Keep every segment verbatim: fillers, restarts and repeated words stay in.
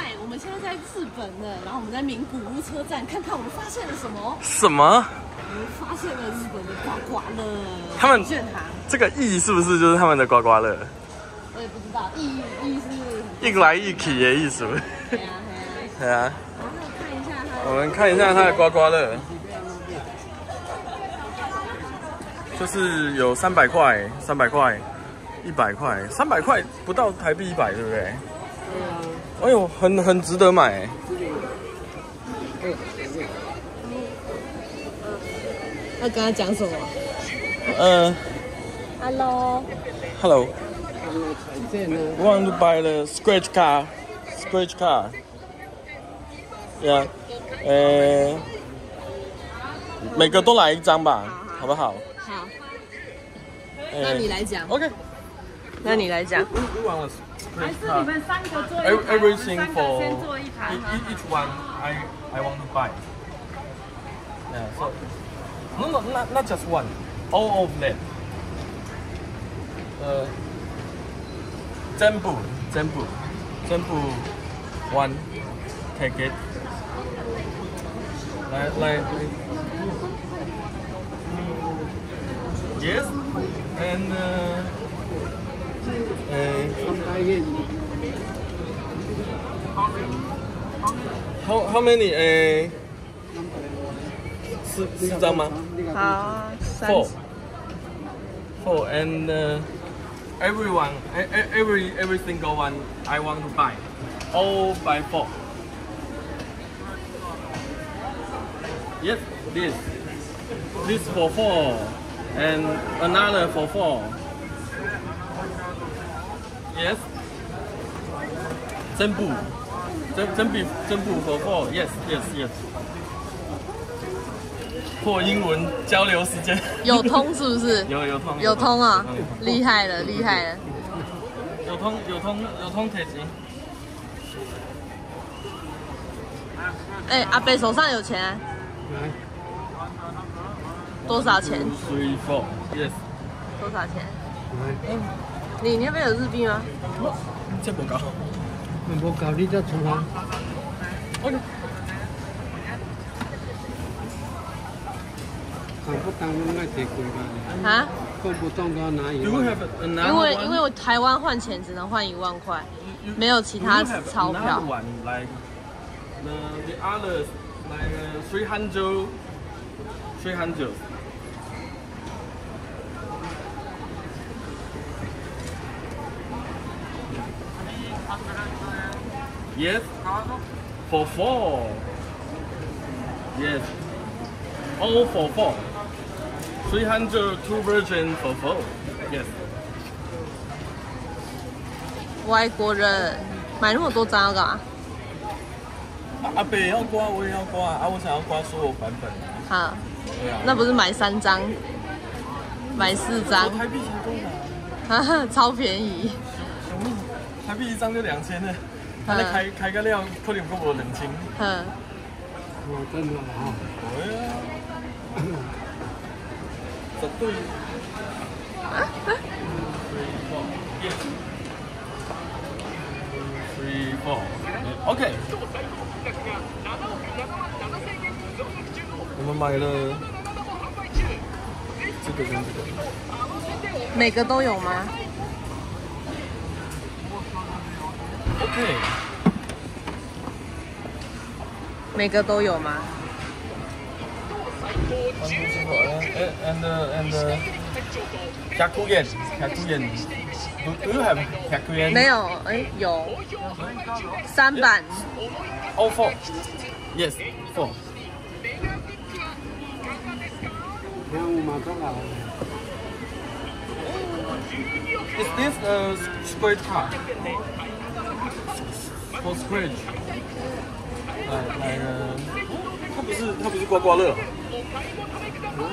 在我们现在在日本呢，然后我们在名古屋车站看看我们发现了什么？什么？我们发现了日本的刮刮乐。他们这个意是不是就是他们的刮刮乐？我也不知道，意意是一来一去的意思。对啊，对啊。啊。我们看一下它的刮刮乐，就是有三百块、三百块、一百块、三百块不到台币一百，对不对？对啊。哎呦，很很值得买。要跟他讲什么？呃 ，Hello。Hello。We want to buy the scratch car, scratch car. Yeah. 呃，每个都来一张吧， 好, 好, 好不好？好。欸、那你来讲。OK。那你来讲。还是你们三个做一盘， everything 三个先做一盘。Each one, I I want to buy. Yeah, so no, no, not not just one. All of them. Uh, 全部，全部，全部 one ticket. 来来 ，yes and 呃 ，how how many 呃，四四张吗？好，三。Four, four and everyone, every every single one I want to buy, all by four. Yes, this. This for four, and another for four. Yes. Zenbu. Zenbu. Zenbu for four. Yes, yes, yes. 破英文交流时间。有通是不是？有有通。有通啊！厉害了，厉害了。有通有通有通铁骑。哎，阿伯手上有钱。多少钱？多少钱？你那边有日币吗？这不高，不高，你这存款。OK。啊？因为因为我台湾换钱只能换一万块，没有其他钞票。Like uh, three hundred, three hundred. Yes, for four. Yes, all for four. Three hundred, two version for four. Yes. 外国人买那么多张要干嘛？阿北要刮，我也要刮啊！我想要刮所有版本。好，那不是买三张，买四张。台币才多少？超便宜。台币一张就两千呢，他那开开个料，可能够我冷清。嗯。我真的好。对啊。绝对。Three four. OK。我们买了这个跟这个，每个都有吗 ？OK， 每个都有吗 ？And and Kakuen, Kakuen, do you have Kakuen? 没有，哎，有三版。All four. Yes, four. Is this a square card? For square. 来来，它不是它不是刮刮乐。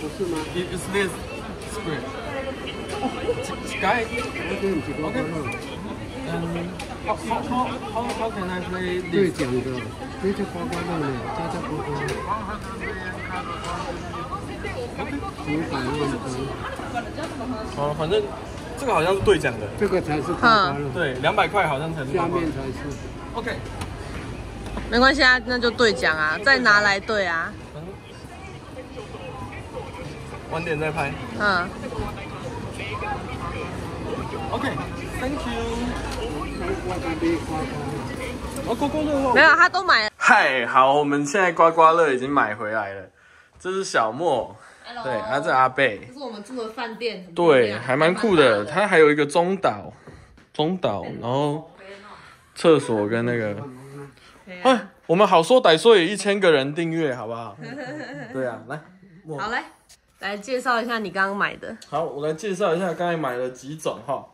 不是吗 ？Is this square? Sky. Okay. Um, how, how, how, how can I play this?哦，反正这个好像是兑奖的，这个才是。嗯，对，两百块好像才是。下面才是。OK。没关系啊，那就兑奖啊，再拿来兑啊。晚点再拍。嗯。OK，Thank you。我刮刮乐没有，他都买了。嗨，好，我们现在刮刮乐已经买回来了。这是小莫， Hello, 对，他、啊、是阿贝。这是我们住的饭店，对，还蛮酷的。它还有一个中岛，中岛，然后厕所跟那个。哎、啊，我们好说歹说也一千个人订阅，好不好？对啊，来，好嘞，来介绍一下你刚刚买的。好，我来介绍一下刚才买了几种哈。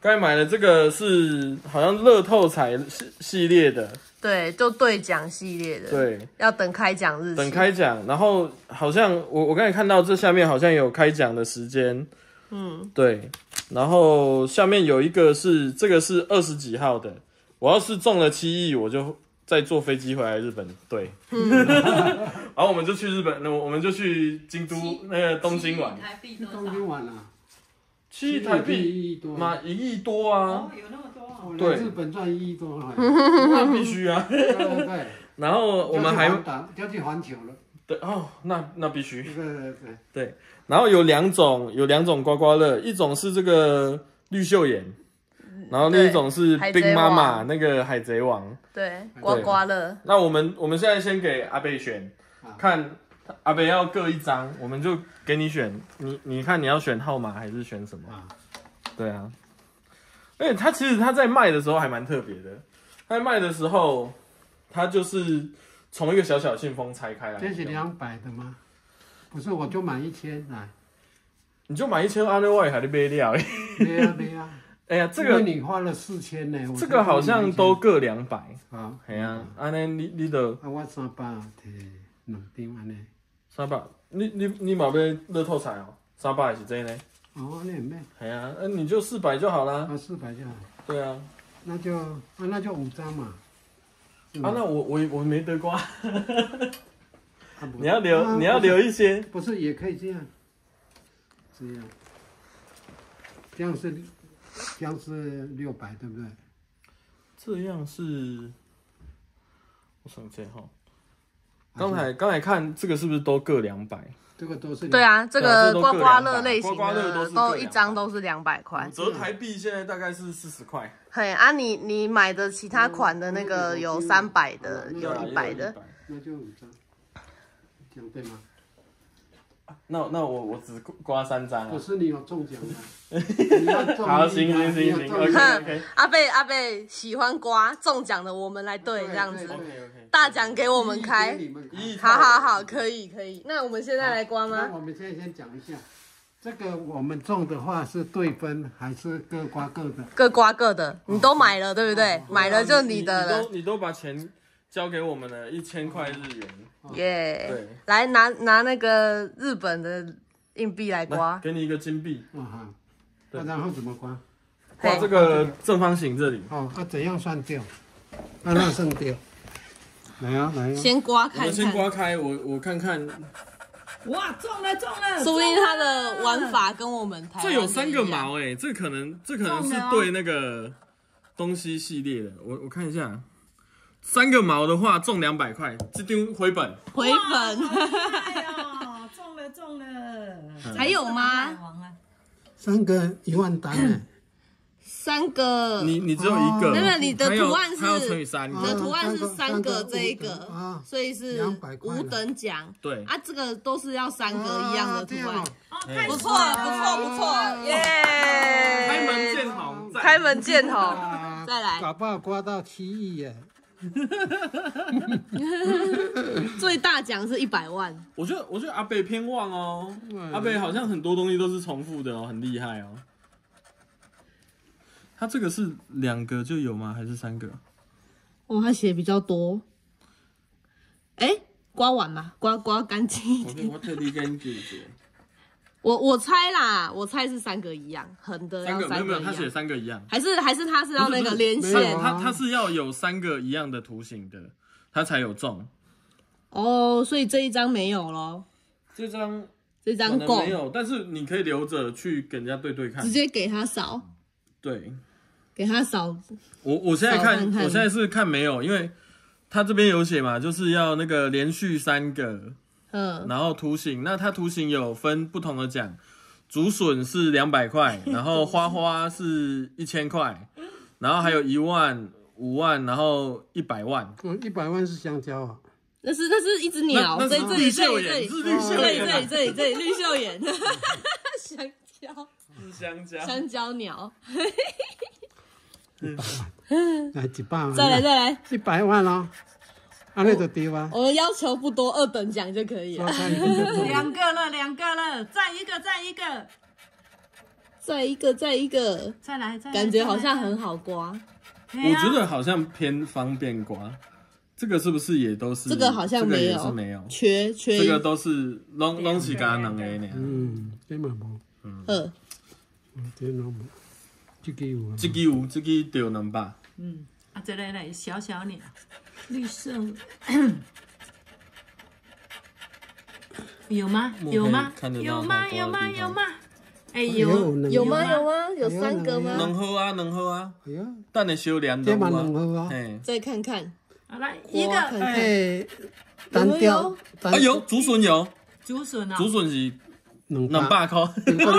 刚才买的这个是好像乐透彩系列的，对，就兑奖系列的，对，要等开奖日期。等开奖，然后好像我我刚才看到这下面好像有开奖的时间，嗯，对，然后下面有一个是这个是二十几号的，我要是中了七亿，我就。再坐飞机回来日本，对，嗯、然后我们就去日本，那我们就去京都那个东京玩。东京玩啊，七亿台币，妈一亿多啊！哦，有那么多啊！对，日本赚一亿多了，那必须啊！对对对。然后我们还要去环球了。对哦，那那必须。对对对对。然后有两种，有两种刮刮乐，一种是这个绿袖眼。然后另一种是冰妈妈那个海贼王，对，刮刮乐。那我们我们现在先给阿贝选，看阿贝要各一张，我们就给你选，你你看你要选号码还是选什么？对啊，而且他其实他在卖的时候还蛮特别的，他在卖的时候，他就是从一个小小信封拆开来。这是两百的吗？不是，我就买一千来。你就买一千，阿内外还得卖掉。没啊没啊。哎呀，这个你花了四千呢，这个好像都各两百啊。哎呀，安尼你你都啊，我三百提两张安尼。三百，你你你嘛要乐透彩哦，三百也是真呢。哦，那也没。哎呀，那你就四百就好啦。啊，四百就好。对啊。那就啊，那就五张嘛。啊，那我我我没得刮。你要留你要留一些。不是，也可以这样。这样。这样是。这样是六百，对不对？这样是，我想这哈。刚才刚才看这个是不是都各两百？这个都是。对啊，这个刮刮乐类型的都一张都是两百块，折台币现在大概是四十块。嘿啊，你你买的其他款的那个有三百的，有一百的，那就五张，这样对吗？那那我我只刮三张啊！可是你有中奖的，好行行行行 ，OK OK。阿贝阿贝喜欢刮中奖的，我们来对这样子，大奖给我们开，好好好，可以可以。那我们现在来刮吗？我们现在先讲一下，这个我们中的话是对分还是各刮各的？各刮各的，你都买了对不对？买了就你的了。你都你都把钱交给我们了，一千块日元。耶！对，来拿拿那个日本的硬币来刮，给你一个金币。嗯哈，那然后怎么刮？刮这个正方形这里。哦，那怎样算掉？那那算掉。来啊来啊！先刮开，我先刮开，我我看看。哇，中了中了！说不定它的玩法跟我们台湾。这有三个毛哎，这可能这可能是对那个东西系列的，我我看一下。三个毛的话中两百块，这丢回本。回本，哦，中了中了，还有吗？三个一万单呢？三个，你你只有一个，没有，你的图案是乘以三，你的图案是三个这一个，所以是五等奖。对啊，这个都是要三个一样的图案。不错不错不错，耶！开门见红，开门见红，再来，搞不好刮到七亿耶！最大奖是一百万，我觉得我觉得阿北偏旺哦，阿北好像很多东西都是重复的哦，很厉害哦。他这个是两个就有吗？还是三个？哦，他写比较多。哎、欸，刮完嘛，刮刮干净一点。我特地干净一点。我我猜啦，我猜是三个一样，横的要三个一样。没有没有，他写三个一样，还是还是他是要那个连线，他他是要有三个一样的图形的，他才有中。哦，所以这一张没有咯，这张这张够没有，但是你可以留着去给人家对对看，直接给他扫。对，给他扫。我我现在看，我现在是看没有，因为他这边有写嘛，就是要那个连续三个，嗯，然后图形，那他图形有分不同的奖，竹笋是两百块，然后花花是一千块，然后还有一万、五万，然后一百万。嗯，一百万是香蕉啊。那是那是一只鸟，那那是绿袖眼，是绿袖眼，这里这里这里绿袖眼，香蕉，是香蕉，香蕉鸟。嗯，来一百万，再来再来，一百万咯，啊那就对吧？我们要求不多，二等奖就可以了。两个了，两个了，再一个，再一个，再一个，再一个，再来，再来，感觉好像很好刮。我觉得好像偏方便刮。这个是不是也都是？这个好像没有，这个也是没有，缺缺。这个都是拢拢是干人诶呢。嗯，对嘛无。嗯。呃。嗯，对嘛无。这个有，这个有，这个对两百。嗯，啊，这个来小小鸟，绿色。有吗？有吗？有吗？有吗？有吗？哎，有有吗？有吗？有三个吗？能喝啊，能喝啊。哎呀，等下小两个啊。哎，再看看。好来一个，哎，单调，哎呦，竹笋有，竹笋啊，竹笋是两百块，有个两百，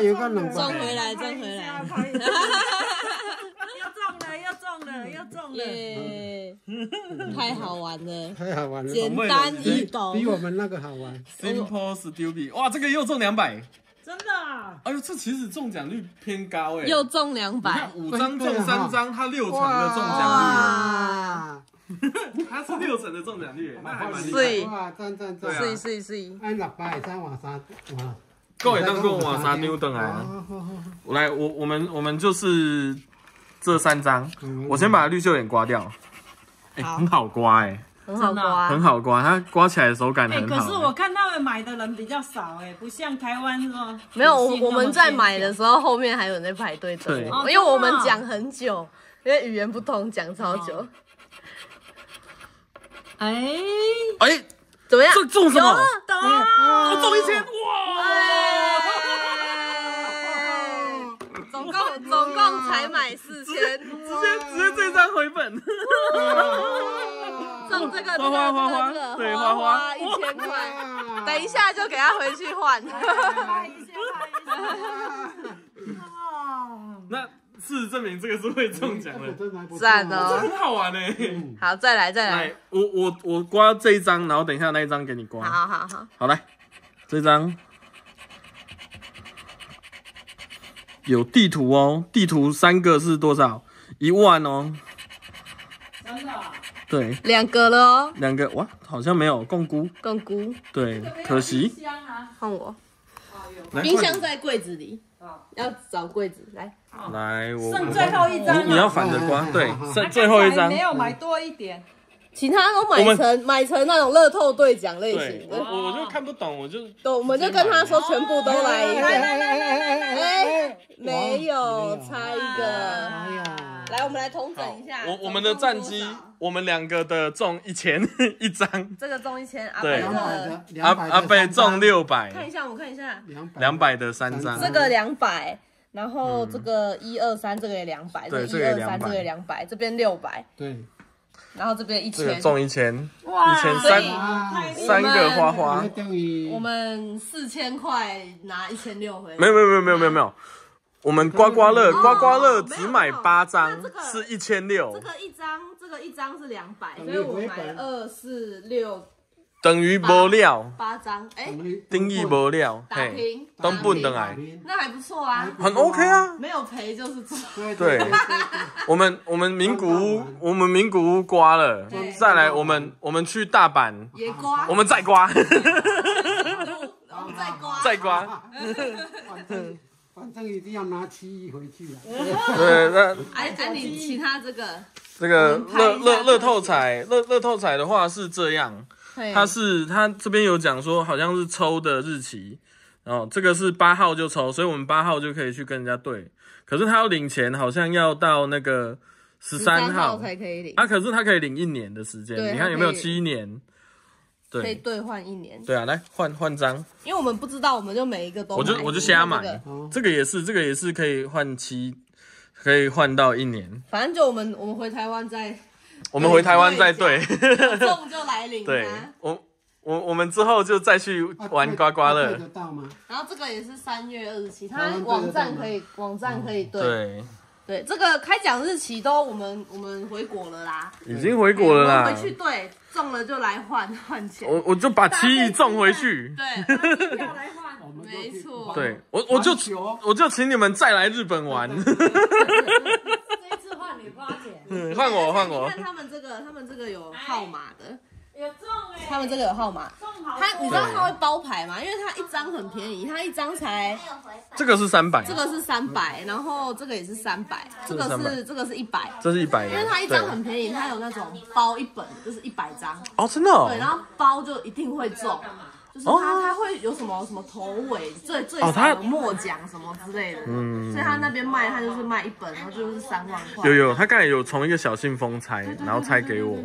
有个两百，装回来，装回来，又中了，又中了，又中了，太好玩了，太好玩了，简单易懂，比我们那个好玩 ，Simple Stupid， 哇，这个又中两百。真的、啊，哎呦，这其实中奖率偏高哎、欸，又中两百，五张中三张，他六成的中奖率，他是六成的中奖率，那还蛮厉害。哇，赞赞赞！是是是，按六百会当换三，哇，够会当够换三张回来。来，我我们我们就是这三张，我先把绿袖眼刮掉，哎，很好刮哎。很好刮，很好刮，它刮起来的手感很好。可是我看他们买的人比较少哎，不像台湾说没有。我我们在买的时候，后面还有人在排队等，因为我们讲很久，因为语言不通，讲超久。哎哎，怎么样？这中什么？中，中一千！哇！总共总共才买四千，直接直接这张回本。送这个花花花花，对花花一千块，等一下就给他回去换。那事实证明这个是会中奖的，赞哦，很好玩哎。好，再来再来，我我我刮这一张，然后等一下那一张给你刮。好好好，好来，这张有地图哦，地图三个是多少？一万哦。真的。对，两个了哦，两个哇，好像没有共估，共估，对，可惜。换我，冰箱在柜子里，要找柜子来。来，我剩最后一张，你要反着刮，对，剩最后一张。没有买多一点，其他都买成买成那种乐透兑奖类型的。我我就看不懂，我就对，我们就跟他说全部都来一个。哎，没有，差一个。来，我们来统整一下。我我们的战绩，我们两个的中一千一张，这个中一千，阿贝的阿阿贝中六百。看一下，我看一下，两百的三张，这个两百，然后这个一二三，这个也两百，对，这个两百，这个两百，这边六百，对，然后这边一千，中一千，哇，一千三，三个花花，我们四千块拿一千六回来，没有没有没有没有没有没有。我们刮刮乐，刮刮乐只买八张，是一千六。这个一张，这个一张是两百，所以我买二四六，等于无料。八张，哎，定义无料，打平，当本等来，那还不错啊，很 OK 啊，没有赔就是赚。对，我们我们名古屋，我们名古屋刮了，再来我们我们去大阪也刮，我们再刮，再刮，再刮。反正一定要拿七亿回去了。对，那哎，那你其他这个这个乐乐乐透彩，乐乐透彩的话是这样，它是它这边有讲说好像是抽的日期，然后这个是八号就抽，所以我们八号就可以去跟人家对。可是他要领钱，好像要到那个十三号才可以领。啊，可是他可以领一年的时间，你看有没有七年？可以兑换一年。对啊，来换换张，因为我们不知道，我们就每一个都我就我就瞎买，这个也是，这个也是可以换期，可以换到一年。反正就我们我们回台湾再我们回台湾再对，有中就来领、啊。对，我我我们之后就再去玩刮刮乐，啊、得到吗？然后这个也是三月二十七，它网站可以，网站可以对。对对，这个开奖日期都我们我们回国了啦，已经回国了啦。欸、回去对，中了就来换换钱。我我就把七亿中回去。对，拿机票来换，没错。对，我我就我就请你们再来日本玩。这次换你花钱。嗯，换我换我。你看他们这个，他们这个有号码的。有中哎、欸！他们这个有号码，他你知道他会包牌吗？因为他一张很便宜，他一张才这个是三百，这个是三百，然后这个也是三百，这个是这个是一百，这是一百，因为他一张很便宜，他有那种包一本就是一百张哦，真的、哦、对，然后包就一定会中，就是他、哦、他会有什么什么头尾最最少的末奖什么之类的，嗯，所以他那边卖他就是卖一本，然后就是三万块。有有，他刚才有从一个小信封拆，然后拆给我。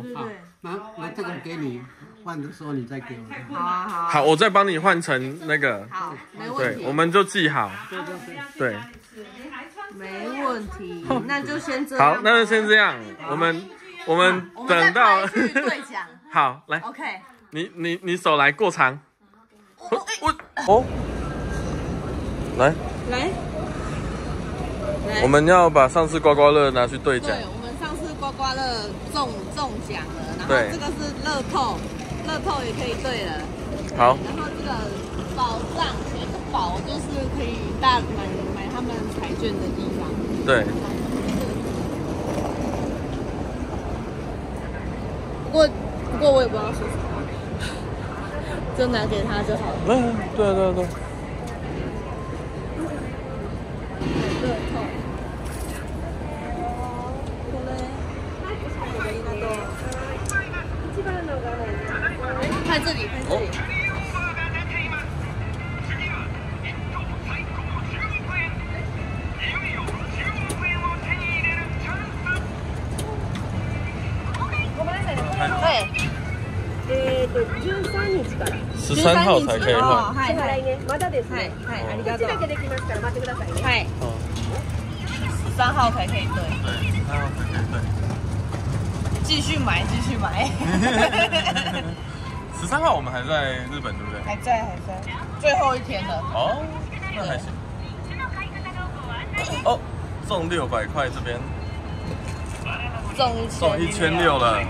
啊、那这个给你换的时候，你再给我。好啊，好啊。好，我再帮你换成那个。好，没问题。对，我们就记好。对对对。对，没问题。那就先这样。好，那就先这样。我们我们等到对讲。好，来。OK。你你你手来过长。我我哦。来。来。我们要把上次刮刮乐拿去对讲。刮刮乐中中奖了，然后这个是乐透，乐透也可以对了。好，然后这个保障，这个保就是可以大买买他们彩券的地方。对。不过不过我也不知道说什么，就拿给他就好了。嗯，对对对。乐透。拍这里，拍这里。はい。えっとじゅうさんにちから。じゅうさん号才可以换。はいはいね。まだですね。はいはい。ありがとう。こっちだけできますから待ってくださいね。はい。じゅうさん号才可以对。对，十三号才可以对。继续买，继续买。十三号我们还在日本，对不对？还在，还在，最后一天了。哦，那还行。哦，中六百块这边，中中一千六了。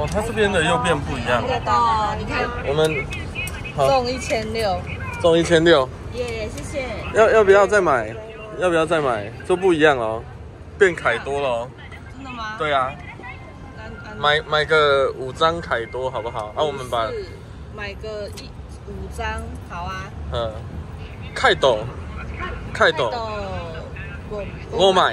哦，它这边的又变不一样了。哦，你看，我们中一千六，中一千六，耶，谢谢。要要不要再买？要不要再买？就不一样哦，变凯多了哦。真的吗？对啊，买买个五张凯多好不好？啊，我们把买个一五张，好啊。嗯，凯多，凯多，我我买。